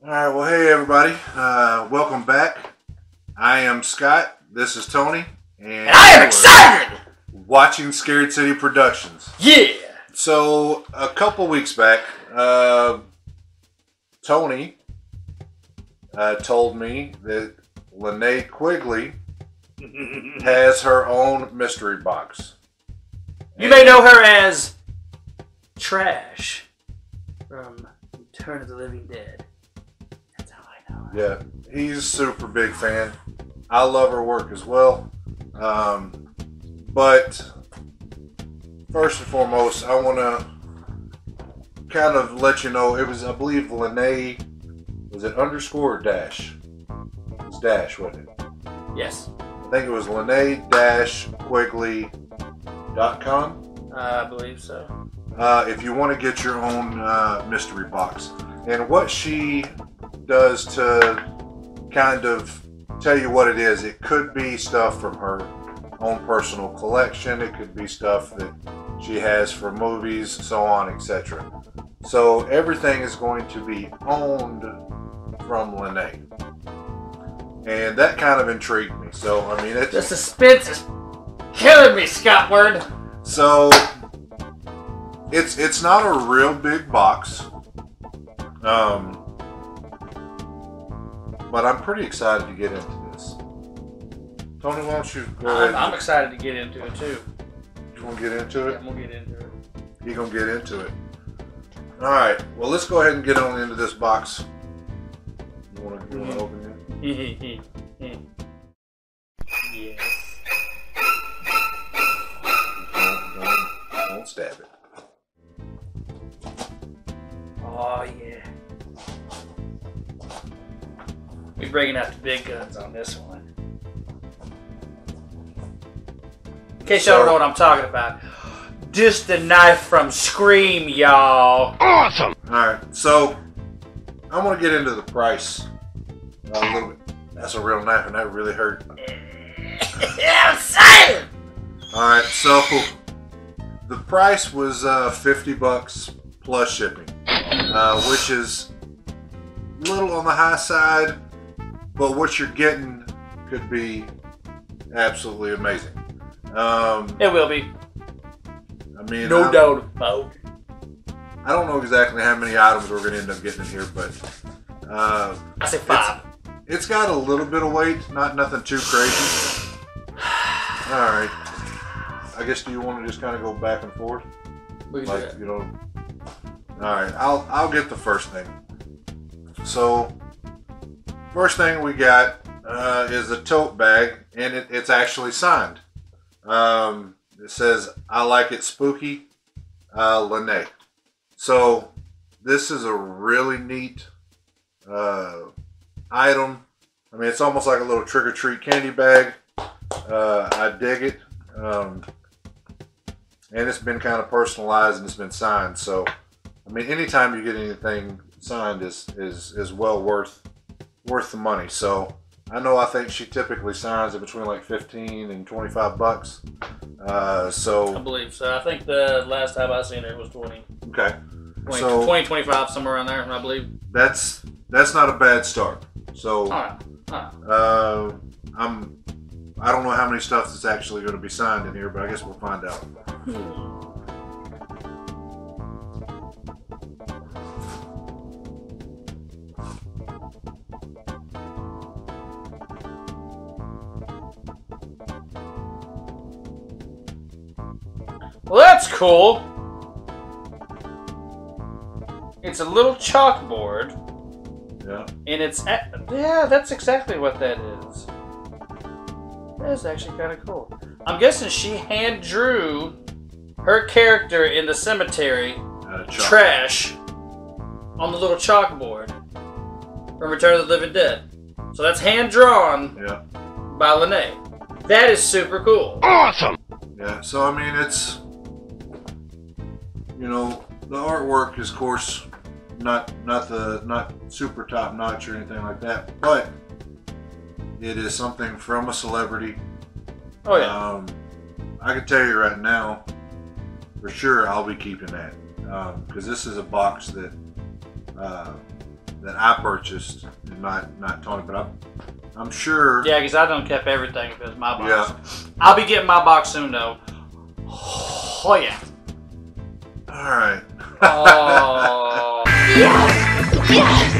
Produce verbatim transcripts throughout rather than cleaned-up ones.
All right, well, hey everybody, uh, welcome back. I am Scott. This is Tony, and, and I am excited. Watching Scared City Productions. Yeah. So a couple weeks back, uh, Tony uh, told me that Linnea Quigley has her own mystery box. You and may know her as Trash from Return of the Living Dead. Yeah, he's a super big fan. I love her work as well. Um, but first and foremost, I want to kind of let you know, it was, I believe, Linnea, was it underscore or dash? It was dash, wasn't it? Yes. I think it was Linnea Quigley dot com. Uh, I believe so. Uh, if you want to get your own uh, mystery box. And what she does to kind of tell you what it is. It could be stuff from her own personal collection. It could be stuff that she has for movies, so on, et cetera. So everything is going to be owned from Linnea. And that kind of intrigued me. So, I mean, it's... The suspense is killing me, Scottward! So, it's, it's not a real big box. Um... But I'm pretty excited to get into this. Tony, why don't you go ahead? I'm, I'm excited to get into it too. You want to get into it? Yeah, I'm gonna get into it. You're gonna get into it. All right. Well, let's go ahead and get on into this box. You want to open it? Yes. Don't, don't, don't stab it. Oh yeah. We're bringing out the big guns on this one. In case y'all don't know what I'm talking about. Just the knife from Scream, y'all. Awesome! Alright, so I'm going to get into the price a little bit. That's a real knife and that really hurt. I'm excited! Alright, so the price was uh, fifty bucks plus shipping. Uh, which is a little on the high side. But what you're getting could be absolutely amazing. Um, it will be. I mean, no I'm, doubt about it. I don't know exactly how many items we're going to end up getting in here, but uh, I say five. It's, it's got a little bit of weight, not nothing too crazy. All right. I guess do you want to just kind of go back and forth? We can like, do that. You know. All right. I'll I'll get the first thing. So. First thing we got uh, is a tote bag, and it, it's actually signed. Um, it says, I like it spooky, uh, Linnea. So this is a really neat uh, item. I mean, it's almost like a little trick-or-treat candy bag. Uh, I dig it. Um, and it's been kind of personalized, and it's been signed. So, I mean, anytime you get anything signed is, is, is well worth worth the money. So I know I think she typically signs it between like fifteen and twenty-five bucks. Uh, so I believe so. I think the last time I seen her it was twenty. Okay. twenty, so twenty, twenty-five, somewhere around there, I believe. That's that's not a bad start. So all right. All right. Uh, I'm I don't know how many stuff that's actually going to be signed in here, but I guess we'll find out. Well, that's cool. It's a little chalkboard. Yeah. And it's at, yeah, that's exactly what that is. That is actually kind of cool. I'm guessing she hand drew her character in the cemetery, uh, Trash, on the little chalkboard from Return of the Living Dead. So that's hand drawn. Yeah. By Linnea. That is super cool. Awesome. Yeah. So I mean, it's. You know, the artwork is, of course, not not the not super top notch or anything like that, but it is something from a celebrity. Oh yeah. Um, I can tell you right now, for sure, I'll be keeping that because um, this is a box that uh, that I purchased, not not Tony, but I'm I'm sure. Yeah, because I done kept everything if it was my box. Yeah. I'll be getting my box soon though. Oh yeah. All right. Oh. Yes. Yes.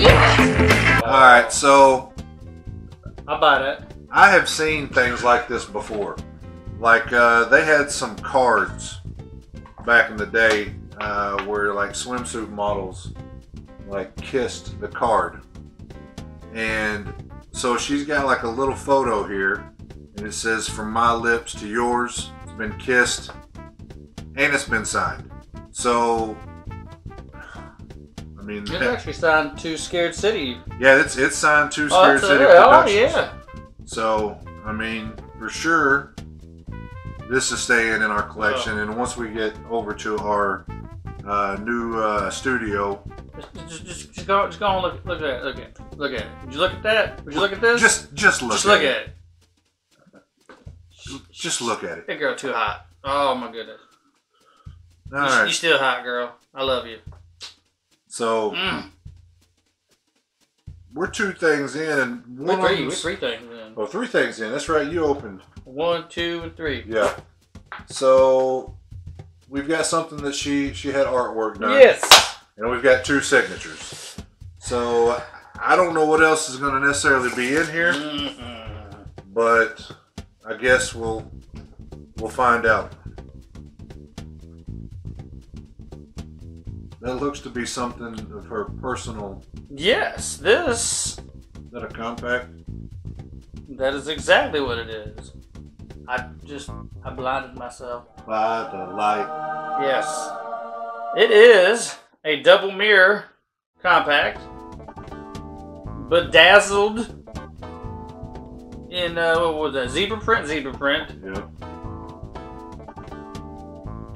Yes. All right. So. How about it? I have seen things like this before. Like uh, they had some cards back in the day uh, where like swimsuit models like kissed the card, and so she's got like a little photo here, and it says "From my lips to yours." It's been kissed, and it's been signed. So, I mean, it's that, actually signed to Scared City. Yeah, it's it's signed to oh, Scared City Productions. Oh yeah. So, I mean, for sure. This is staying in our collection, oh. and once we get over to our uh, new uh, studio, just, just, just go, just go and look, look at it, look at it, look at it. Would you look at that? Would you look at this? Just, just look. Just at look it. at it. Just look at it. That girl too hot. Oh my goodness. All you, right. You still hot, girl. I love you. So mm. we're two things in, and one we're three, we're three things in. Oh, three things in. That's right. You opened. One, two, and three. Yeah. So we've got something that she she had artwork done. Yes. And we've got two signatures. So I don't know what else is going to necessarily be in here, mm-hmm. but I guess we'll we'll find out. That looks to be something of her personal. Yes. This. Is that a compact? That is exactly what it is. I just, I blinded myself. By the light. Yes. It is a double mirror compact, bedazzled in, uh, what was that, zebra print? Zebra print. Yeah.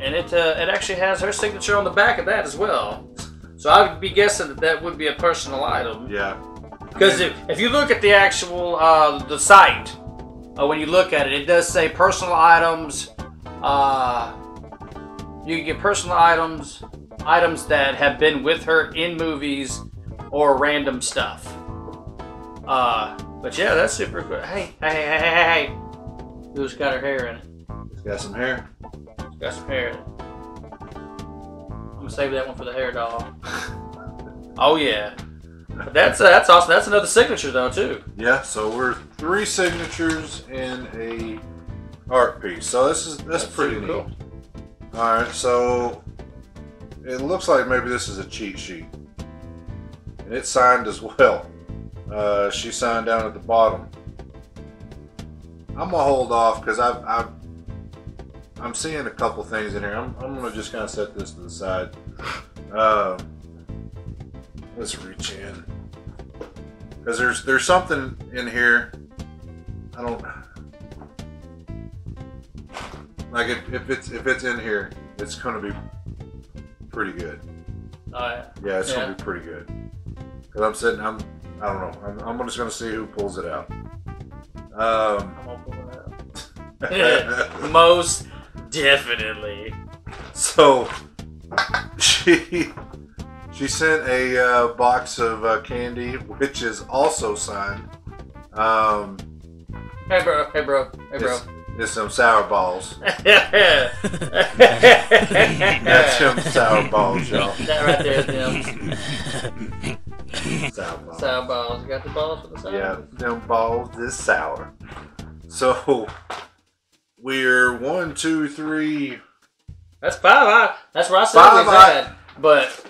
And it, uh, it actually has her signature on the back of that as well. So I would be guessing that that would be a personal item. Yeah. Because if, if you look at the actual, uh, the site, Uh, when you look at it, it does say personal items. Uh, you can get personal items, items that have been with her in movies or random stuff. Uh, but yeah, that's super cool. Hey, hey, hey, hey, hey. Who's got her hair in it? It's got some hair. It's got some hair in it. I'm going to save that one for the hair doll. Oh, yeah. That's uh, that's awesome. That's another signature though too. Yeah. So we're three signatures in a art piece. So this is that's, that's pretty neat. Cool. All right. So it looks like maybe this is a cheat sheet, and it's signed as well. Uh, she signed down at the bottom. I'm gonna hold off because I've, I've I'm seeing a couple things in here. I'm I'm gonna just kind of set this to the side. Uh, Let's reach in, because there's there's something in here. I don't like if, if it's if it's in here, it's gonna be pretty good. Oh yeah. Yeah, it's yeah. gonna be pretty good. Cause I'm sitting, I'm I don't know. I'm, I'm just gonna see who pulls it out. Um, I'm gonna pull it out. Most definitely. So she. She sent a uh, box of uh, candy, which is also signed. Um, hey bro, hey bro, hey bro. It's, it's some sour balls. That's some sour balls, y'all. That right there is them. Sour balls. Sour balls. You got the balls for the sour? Yeah, them balls is sour. So, we're one, two, three. That's five. I, that's where I said five, I, but...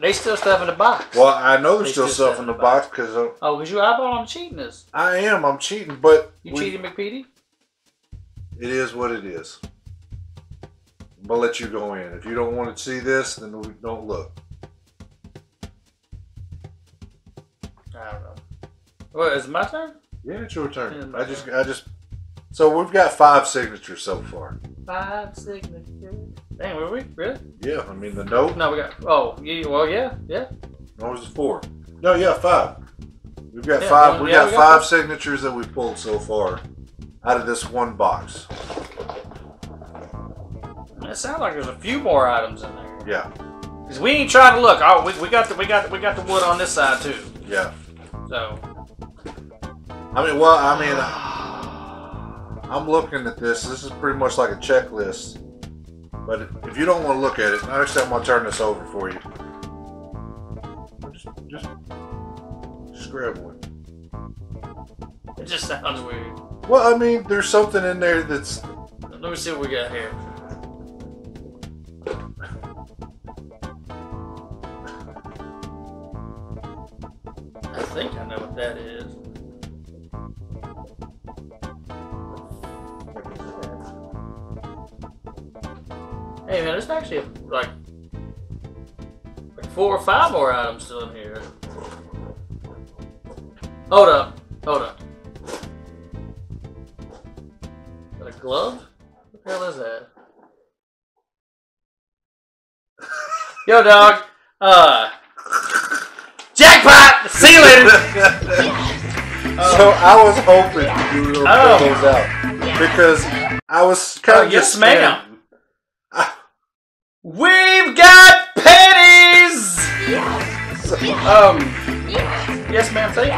They still stuff in the box. Well, I know there's still, still stuff in the, in the box because oh, because you eyeball, I'm cheating us. I am. I'm cheating, but you we, cheating, McPeedy. It is what it is. But I'll let you go in. If you don't want to see this, then don't look. I don't know. What is it my turn? Yeah, it's your turn. It's I just, turn. I just. So we've got five signatures so far. Five signatures. Dang, were we? Really? Yeah, I mean the note. No, we got, oh, yeah, well, yeah, yeah. No, it was four. No, yeah, five. We've got yeah, five, one, we, yeah, got we got five got signatures that we pulled so far out of this one box. It sounds like there's a few more items in there. Yeah. Because we ain't trying to look. Oh, we, we got the we got the, we got the wood on this side too. Yeah. So. I mean, well, I mean, I, I'm looking at this. This is pretty much like a checklist. But if you don't want to look at it, next time I'll turn this over for you. Just, just, just grab one. It just sounds weird. Well, I mean, there's something in there that's. Let me see what we got here. I think I know what that is. Hey man, there's actually like, like four or five more items still in here. Hold up, hold up. Is that a glove? What the hell is that? Yo dog, uh, jackpot! See you later! uh, so I was hoping you would oh. pull those out because I was kind oh, of yes ma'am. We've got pennies! Yes. Um, yes ma'am, thank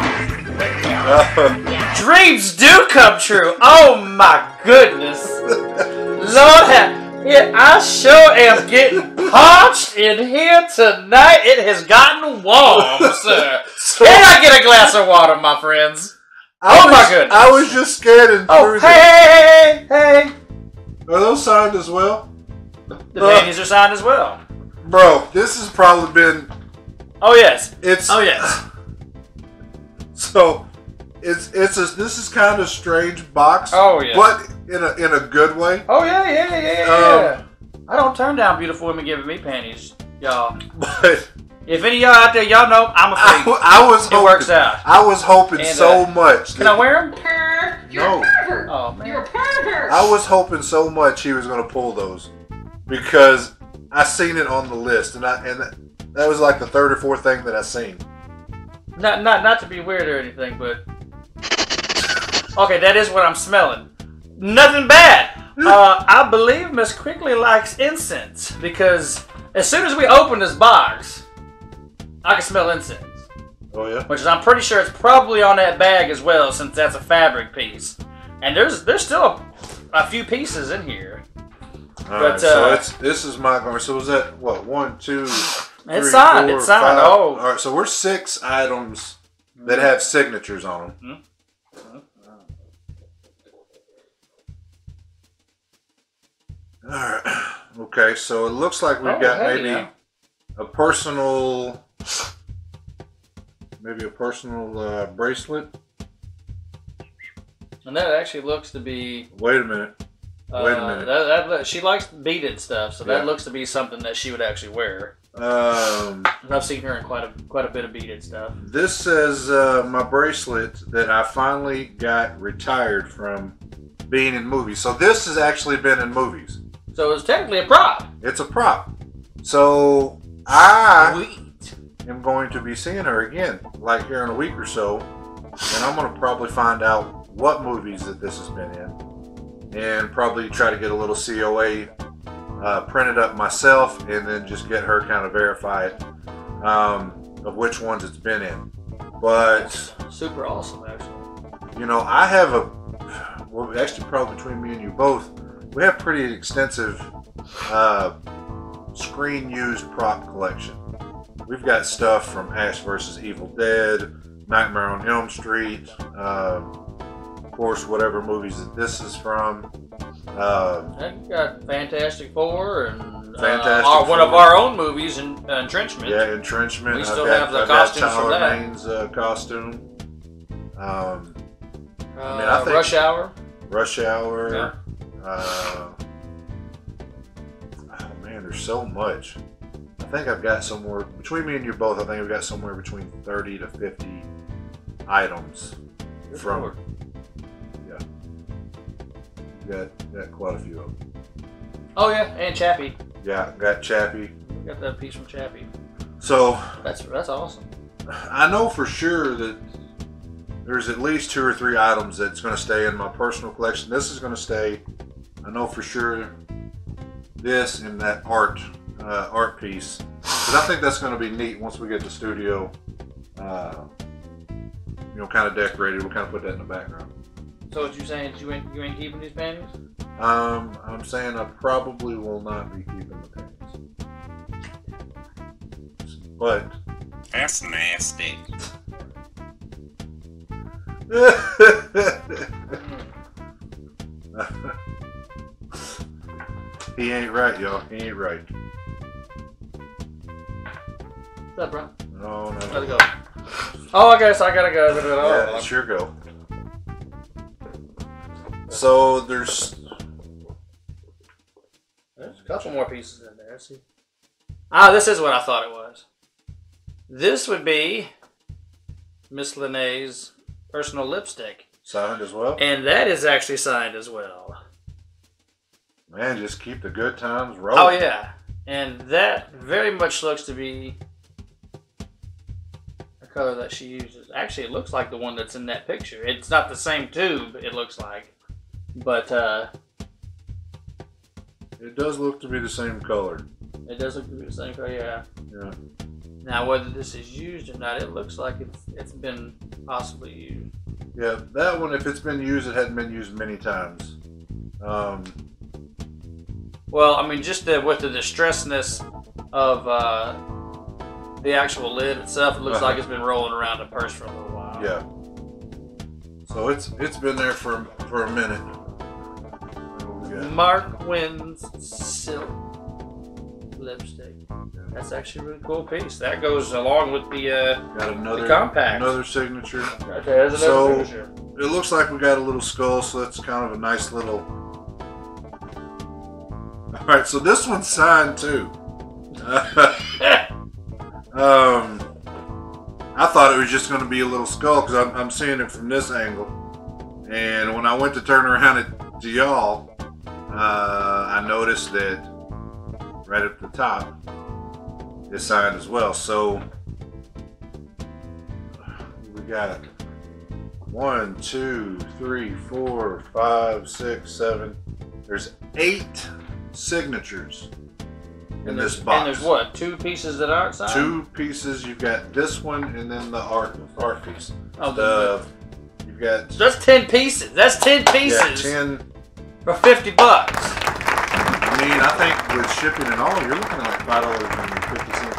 you. Uh, Dreams do come true! Oh my goodness! Lord have, yeah, I sure am getting parched in here tonight. It has gotten warm, sir. So, can I get a glass of water, my friends? I oh was, my goodness! I was just scared and oh, through hey, the... hey, hey! Are those signed as well? The panties uh, are signed as well. Bro, this has probably been... Oh, yes. It's... Oh, yes. So, it's it's a, this is kind of strange box. Oh, yeah. But in a, in a good way. Oh, yeah, yeah, yeah, um, yeah. I don't turn down beautiful women giving me panties, y'all. But... If any of y'all out there, y'all know I'm a freak. I, I was it hoping, works out. I was hoping and, uh, so much. Can I wear them? You're no. a pervert. Oh, man. You're a pervert. I was hoping so much he was going to pull those. Because I seen it on the list, and I and that, that was like the third or fourth thing that I seen. Not not not to be weird or anything, but okay, that is what I'm smelling. Nothing bad. uh, I believe Miss Quigley likes incense because as soon as we open this box, I can smell incense. Oh yeah. Which is I'm pretty sure it's probably on that bag as well, since that's a fabric piece. And there's there's still a, a few pieces in here. All but, right, uh, so it's, this is my card. So was that what one, two, three, it's signed. Four, it's signed. Five. Oh, all right. So we're six items that have signatures on them. Mm-hmm. All right. Okay. So it looks like we've oh, got hey, maybe yeah. a personal, maybe a personal uh, bracelet. And that actually looks to be. Wait a minute. Wait a minute. Uh, that, that, she likes beaded stuff, so yeah. that looks to be something that she would actually wear. Um, I've seen her in quite a quite a bit of beaded stuff. This says uh, my bracelet that I finally got retired from being in movies. So this has actually been in movies. So it's technically a prop. It's a prop. So I Sweet. am going to be seeing her again, like here in a week or so, and I'm going to probably find out what movies that this has been in. And probably try to get a little C O A uh, printed up myself, and then just get her kind of verify it um, of which ones it's been in. But super awesome, actually. You know, I have a well, actually probably between me and you both, we have pretty extensive uh, screen used prop collection. We've got stuff from Ash versus. Evil Dead, Nightmare on Elm Street. Uh, course, whatever movies that this is from. Uh, I've got Fantastic Four and Fantastic uh, our, one Four. of our own movies, in, uh, Entrenchment. Yeah, Entrenchment. We still I've have got, the I've costumes for that. Rain's, uh, costume. Um, uh, I mean, I think Rush Hour. Rush Hour. Yeah. Uh, oh man, there's so much. I think I've got somewhere, between me and you both, I think I've got somewhere between thirty to fifty items Good from Lord. Got, got quite a few of them. Oh yeah, and Chappie. Yeah, got Chappie. Got that piece from Chappie. So that's that's awesome. I know for sure that there's at least two or three items that's going to stay in my personal collection. This is going to stay. I know for sure this and that art uh, art piece Because I think that's going to be neat once we get the studio, uh, you know, kind of decorated. We'll kind of put that in the background. So what you're saying is you ain't, you ain't keeping these paintings? Um, I'm saying I probably will not be keeping the paintings. But... that's nasty. He ain't right, y'all. He ain't right. What's up, bro? No, no. Let's go. Oh, I guess I gotta go. Yeah, it's your go. So there's there's a couple more pieces in there. Let's see. Ah, this is what I thought it was. This would be Miss Linnea's personal lipstick. Signed as well? And that is actually signed as well. Man, just keep the good times rolling. Oh, yeah. And that very much looks to be a color that she uses. Actually, it looks like the one that's in that picture. It's not the same tube, it looks like. But, uh... it does look to be the same color. It does look to be the same color, yeah. Yeah. Now, whether this is used or not, it looks like it's, it's been possibly used. Yeah, that one, if it's been used, it hadn't been used many times. Um, well, I mean, just the, with the distressedness of uh, the actual lid itself, it looks uh-huh. like it's been rolling around a purse for a little while. Yeah. So it's it's been there for, for a minute. Mark Wynn's silk lipstick. That's actually a really cool piece. That goes along with the, uh, got another, the compact. Another signature. Okay, there's another so, signature. It looks like we got a little skull, so that's kind of a nice little... Alright, so this one's signed too. um, I thought it was just going to be a little skull because I'm, I'm seeing it from this angle. And when I went to turn around it to y'all, uh, I noticed that right at the top, is signed as well. So we got one, two, three, four, five, six, seven. There's eight signatures in this box. And there's what? Two pieces that aren't signed? Two pieces. You've got this one and then the art art piece. Oh, the, you've got that's ten pieces. That's ten pieces. Yeah, ten for fifty bucks. I mean, I think with shipping and all, you're looking at like five dollars and fifty cents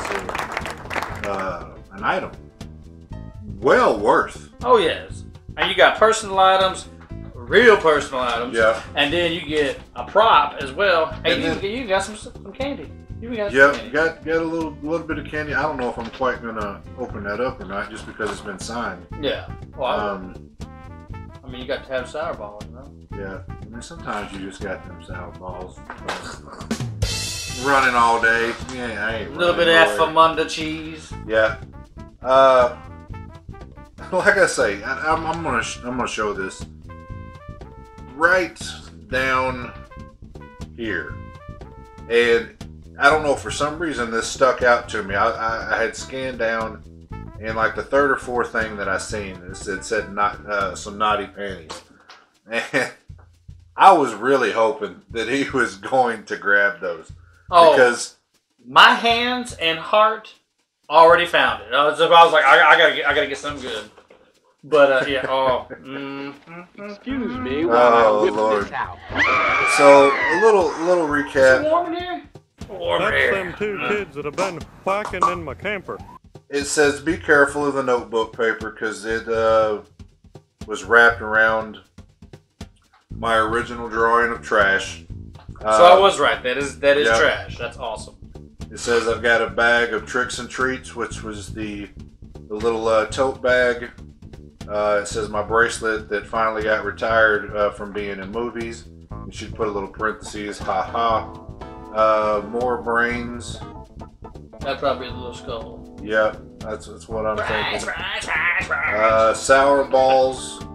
uh, an item. Well worth. Oh yes, and you got personal items, real personal items. Yeah. And then you get a prop as well. Hey, and you, then, you got some some candy. You got yeah, some candy. got got a little little bit of candy. I don't know if I'm quite gonna open that up or not, just because it's been signed. Yeah. Well, um, I mean, you got to have sour balls, you know? Yeah. I mean, sometimes you just got them sour balls running all day. Yeah, I ain't a little bit of that Famunda cheese. Yeah. Uh, like I say, I, I'm, I'm gonna I'm gonna show this right down here, and I don't know, for some reason this stuck out to me. I, I, I had scanned down, and like the third or fourth thing that I seen, it said, it said not uh, some naughty panties, and I was really hoping that he was going to grab those. Oh, because my hands and heart already found it. I was, I was like, I, I gotta, get, I gotta get something good. But uh, yeah, oh, mm, excuse me while oh, I whip Lord. This out. So a little, little recap. Is it warm in here? Warm That's here. Them two kids that have been quacking in my camper. It says, "Be careful of the notebook paper because it uh, was wrapped around." My original drawing of trash. So uh, I was right. That is that is yeah. trash. That's awesome. It says I've got a bag of tricks and treats, which was the the little uh, tote bag. Uh, it says my bracelet that finally got retired uh, from being in movies. You should put a little parentheses. Ha ha. Uh, more brains. That's probably a little skull. Yeah, that's that's what I'm brains, thinking. Brains, brains, brains. Uh, sour balls.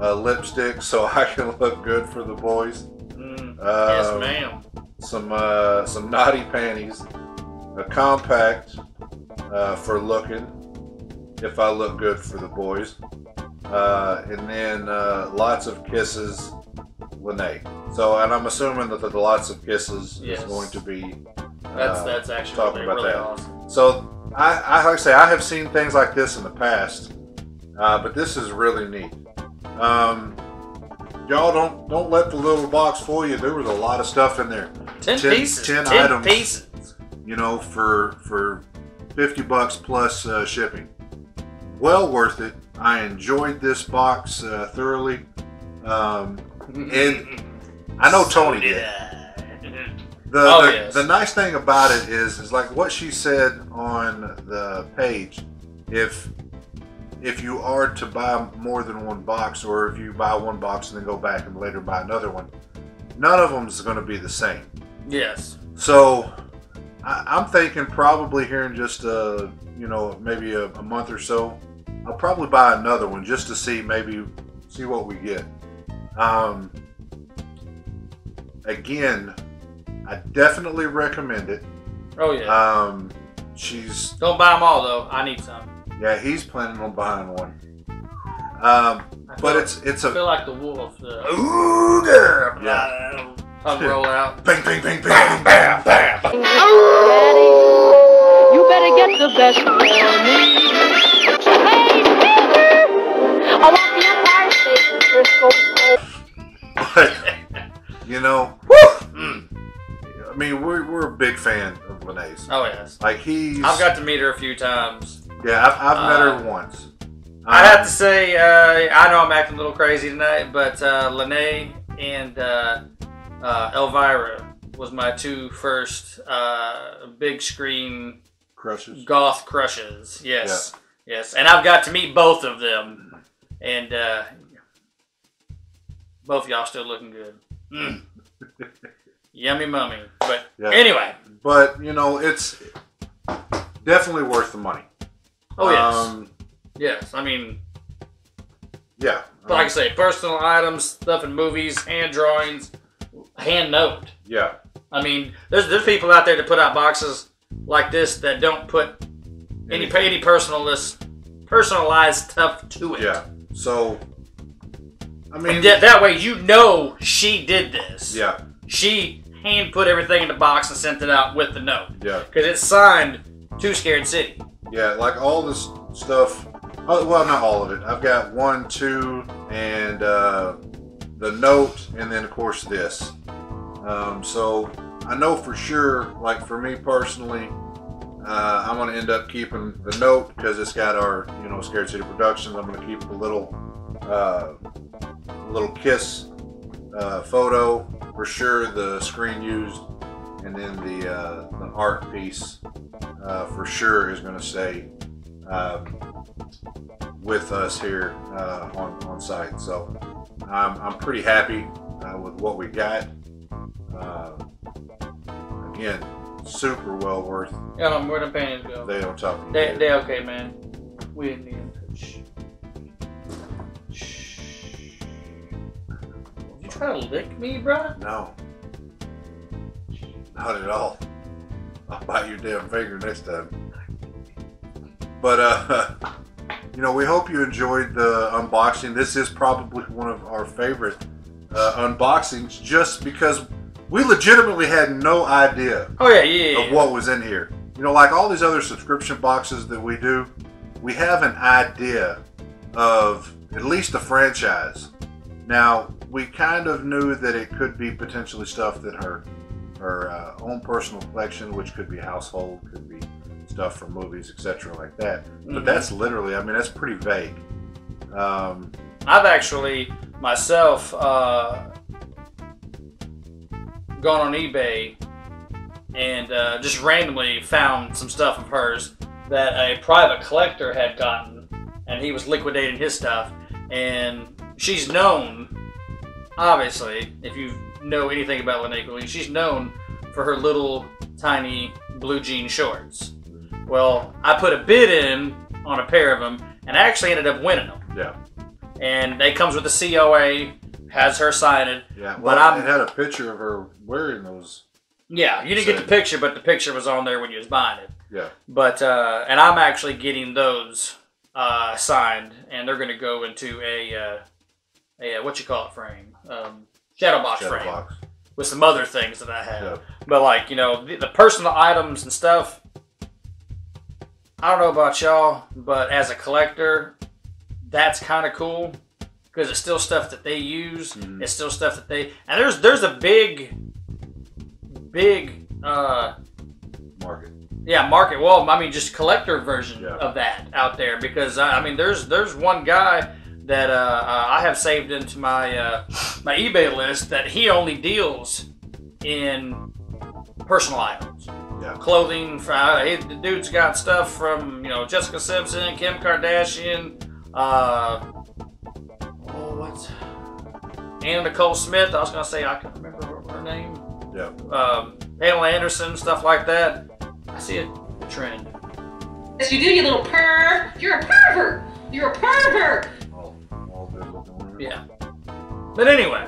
Uh, lipstick so I can look good for the boys. Mm, um, yes, ma'am. Some uh, some naughty panties. A compact uh, for looking if I look good for the boys. Uh, and then uh, lots of kisses, Linnea. So, and I'm assuming that the, the lots of kisses yes. is going to be. Uh, that's that's actually talking about really that. Awesome. So I, I like I say, I have seen things like this in the past, uh, but this is really neat. Um, y'all don't don't let the little box fool you. There was a lot of stuff in there. Ten, ten pieces. Ten, ten items. Pieces. You know, for for fifty bucks plus uh, shipping. Well worth it. I enjoyed this box uh, thoroughly, um, and I know Tony did. The, oh, the, yes. the nice thing about it is, is like what she said on the page. If if you are to buy more than one box, or if you buy one box and then go back and later buy another one, none of them is going to be the same. Yes. So I, I'm thinking probably here in just a, you know, maybe a, a month or so, I'll probably buy another one just to see maybe see what we get. Um, again. I definitely recommend it. Oh yeah. Um, she's don't buy them all though. I need some. Yeah, he's planning on buying one. Um, but like, it's it's a I feel like the wolf. The ooh girl. Yeah. Tongue roll out. Bang bang bang bang bang bang. Daddy, you better get the best for me. Hey nigger, I want the Empire State Station. But you know. I mean, we're, we're a big fan of Linnea's. Oh, yes. Like, he's... I've got to meet her a few times. Yeah, I've, I've uh, met her once. Um, I have to say, uh, I know I'm acting a little crazy tonight, but uh, Linnea and uh, uh, Elvira was my two first uh, big screen... Crushes? Goth crushes, yes. Yeah. Yes, and I've got to meet both of them. And uh, both of y'all still looking good. Mm. Yummy mummy. But yeah. Anyway. But, you know, it's definitely worth the money. Oh, yes. Um, yes, I mean... Yeah. But like um, I say, personal items, stuff in movies, hand drawings, hand note. Yeah. I mean, there's, there's people out there that put out boxes like this that don't put any, any personalist, personalized stuff to it. Yeah, so... I mean... That, that way you know she did this. Yeah. She hand put everything in the box and sent it out with the note. Yeah. Because it's signed to Scared City. Yeah, like all this stuff. Oh, well, not all of it. I've got one, two, and uh, the note, and then, of course, this. Um, so I know for sure, like for me personally, uh, I'm going to end up keeping the note because it's got our, you know, Scared City Productions. I'm going to keep the little, uh, little kiss uh, photo. For sure, the screen used, and then the uh, the art piece uh, for sure is going to stay um, with us here uh, on on site. So I'm I'm pretty happy uh, with what we got. Uh, again, super well worth. Yeah, I'm where the pants go. They don't talk to you. They they okay, man. We didn't need to touch. Trying to lick me, bro? No. Not at all. I'll bite your damn finger next time. But, uh, you know, we hope you enjoyed the unboxing. This is probably one of our favorite uh, unboxings just because we legitimately had no idea oh, yeah, yeah, yeah. of what was in here. You know, like all these other subscription boxes that we do, we have an idea of at least the franchise. Now, we kind of knew that it could be potentially stuff that her her uh, own personal collection, which could be household, could be stuff from movies, et cetera, like that. But mm-hmm. that's literally, I mean, that's pretty vague. Um, I've actually myself uh, gone on eBay and uh, just randomly found some stuff of hers that a private collector had gotten, and he was liquidating his stuff, and. She's known, obviously, if you know anything about Linnea Quigley, she's known for her little, tiny blue jean shorts. Well, I put a bid in on a pair of them, and I actually ended up winning them. Yeah. And they comes with a C O A, has her signed. Yeah, well, but I'm, it had a picture of her wearing those. Yeah, you didn't get the picture, but the picture was on there when you was buying it. Yeah. But, uh, and I'm actually getting those uh, signed, and they're going to go into a... Uh, Yeah, what you call it frame, um, shadow box shadow frame, box. With some other things that I have. Yep. But like you know, the, the personal items and stuff, I don't know about y'all, but as a collector, that's kind of cool because it's still stuff that they use. Mm. It's still stuff that they... And there's there's a big, big... Uh, market. Yeah, market. Well, I mean, just collector version yeah. of that out there because, uh, I mean, there's there's one guy that uh, uh, I have saved into my, uh, my eBay list that he only deals in personal items. Yeah. Clothing. Uh, he, the dude's got stuff from, you know, Jessica Simpson, Kim Kardashian, uh, oh, what's Anna Nicole Smith. I was going to say, I can't remember her name. Yeah. Um, Pamela Anderson, stuff like that. I see a trend. Yes, you do, you little perv. You're a pervert. You're a pervert. All, all good looking. Yeah. But anyway,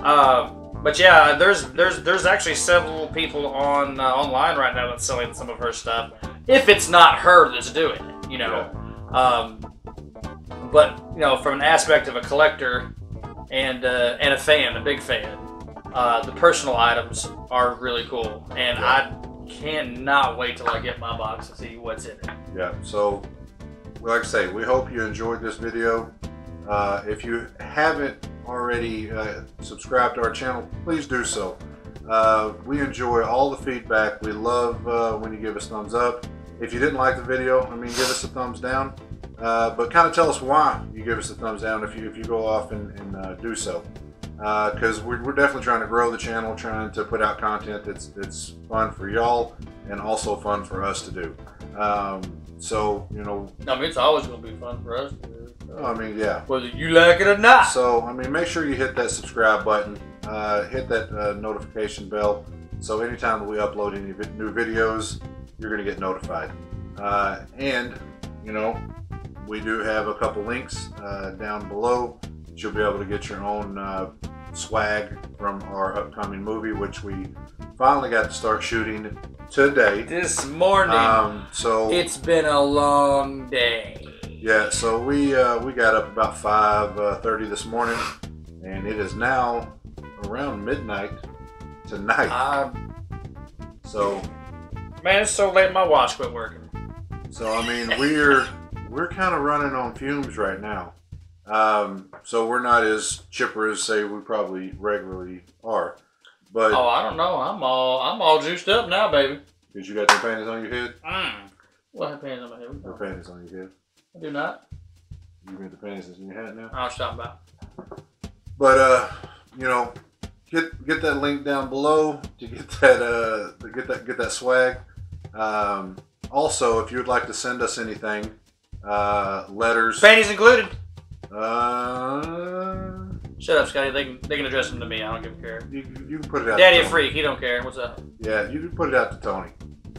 uh, but yeah, there's there's there's actually several people on uh, online right now that's selling some of her stuff. If it's not her that's doing it, you know. Yeah. Um, but you know, from an aspect of a collector and uh, and a fan, a big fan, uh, the personal items are really cool, and yeah. I cannot wait till I get my box to see what's in it. Yeah. So, like I say, we hope you enjoyed this video. Uh, if you haven't already uh, subscribed to our channel, please do so. Uh, we enjoy all the feedback. We love uh, when you give us thumbs up. If you didn't like the video, I mean, give us a thumbs down, uh, but kind of tell us why you give us a thumbs down if you, if you go off and, and uh, do so. Because uh, we're, we're definitely trying to grow the channel, trying to put out content that's, that's fun for y'all and also fun for us to do. Um, so, you know. I mean, it's always going to be fun for us to do. I mean, yeah. Whether you like it or not. So, I mean, make sure you hit that subscribe button, uh, hit that uh, notification bell. So anytime that we upload any vi new videos, you're going to get notified. Uh, and, you know, we do have a couple links uh, down below. You'll be able to get your own uh, swag from our upcoming movie, which we finally got to start shooting today. This morning. Um, so it's been a long day. Yeah, so we uh, we got up about five thirty uh, this morning, and it is now around midnight tonight. Uh, so, man, it's so late my watch quit working. So I mean, we're we're kind of running on fumes right now. Um, so we're not as chipper as say we probably regularly are. But oh, I don't know. I'm all I'm all juiced up now, baby. Cause you got your panties on your head. Mm. What have panties on my head? Your panties on your head. I do not. You got the panties in your hat now? I was talking about. But uh, you know, get get that link down below to get that uh to get that get that swag. Um, also, if you would like to send us anything, uh, letters, panties included. Uh, shut up, Scotty. They can they can address them to me. I don't give a care. You you can put it out. Daddy to Tony. A freak. He don't care. What's up? Yeah, you can put it out to Tony.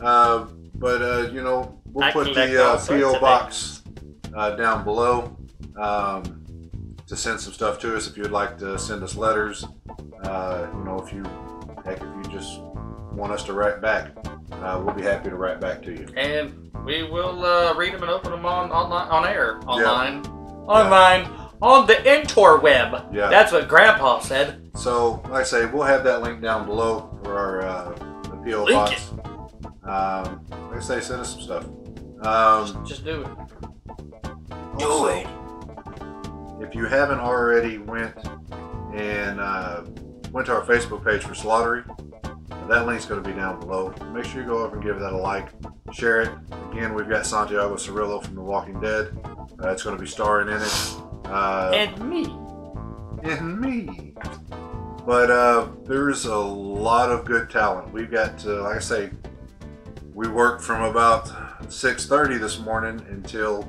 Uh, but uh, you know, we'll I put the uh, P O box. Uh, down below um, to send some stuff to us if you'd like to send us letters. Uh, you know, if you heck, if you just want us to write back, uh, we'll be happy to write back to you. And we will uh, read them and open them on online, on air, online, yeah. online, yeah. on the interweb. Yeah, that's what Grandpa said. So, like I say, we'll have that link down below for our uh, the P O box. Um, like I say, send us some stuff. Um, just, just do it. Also, if you haven't already went and uh, went to our Facebook page for Slaughttery, that link's going to be down below. Make sure you go over and give that a like, share it. Again, we've got Santiago Cirillo from The Walking Dead. That's uh, going to be starring in it. Uh, and me. And me. But uh, there's a lot of good talent. We've got, uh, like I say, we worked from about six thirty this morning until...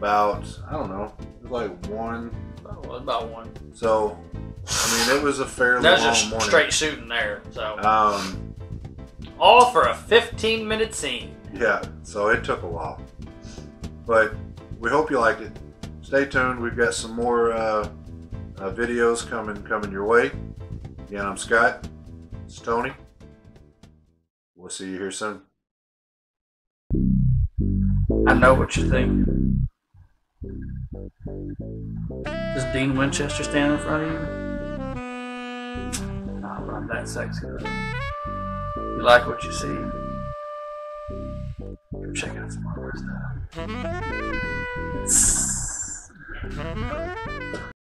about, I don't know, it was like one. Oh, about one. So, I mean, it was a fairly long morning. That was straight shooting there. So, um, all for a fifteen minute scene. Yeah, so it took a while. But we hope you liked it. Stay tuned. We've got some more uh, uh, videos coming coming your way. Again, I'm Scott. It's Tony. We'll see you here soon. I know what you think. Does Dean Winchester stand in front of you? Nah, but I'm that sexy. You like what you see.